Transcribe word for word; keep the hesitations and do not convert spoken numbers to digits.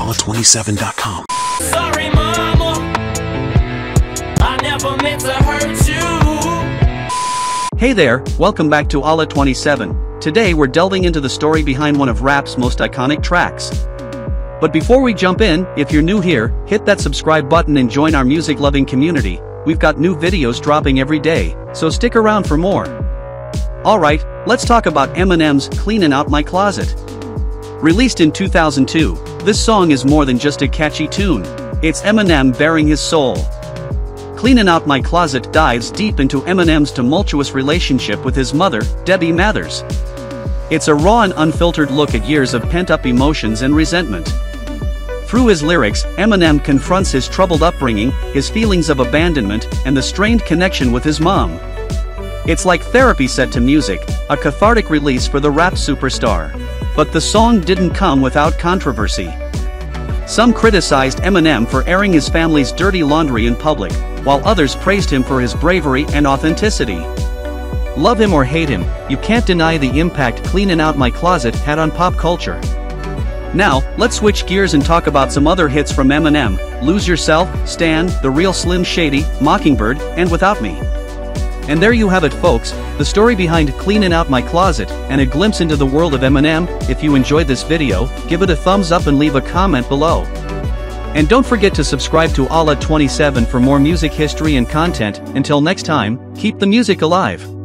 Ala twenty-seven dot com. Sorry, mama, I never meant to hurt you. Hey there, welcome back to Ala twenty-seven. Today we're delving into the story behind one of rap's most iconic tracks. But before we jump in, if you're new here, hit that subscribe button and join our music-loving community. We've got new videos dropping every day, so stick around for more. Alright, let's talk about Eminem's Cleanin' Out My Closet. Released in two thousand two, this song is more than just a catchy tune. It's Eminem baring his soul. Cleanin' Out My Closet dives deep into Eminem's tumultuous relationship with his mother, Debbie Mathers. It's a raw and unfiltered look at years of pent-up emotions and resentment. Through his lyrics, Eminem confronts his troubled upbringing, his feelings of abandonment, and the strained connection with his mom. It's like therapy set to music, a cathartic release for the rap superstar. But the song didn't come without controversy. Some criticized Eminem for airing his family's dirty laundry in public, while others praised him for his bravery and authenticity. Love him or hate him, you can't deny the impact Cleanin' Out My Closet had on pop culture. Now, let's switch gears and talk about some other hits from Eminem: Lose Yourself, Stan, The Real Slim Shady, Mockingbird, and Without Me. And there you have it, folks, the story behind Cleanin' Out My Closet, and a glimpse into the world of Eminem. If you enjoyed this video, give it a thumbs up and leave a comment below. And don't forget to subscribe to Ala twenty-seven for more music history and content. Until next time, keep the music alive.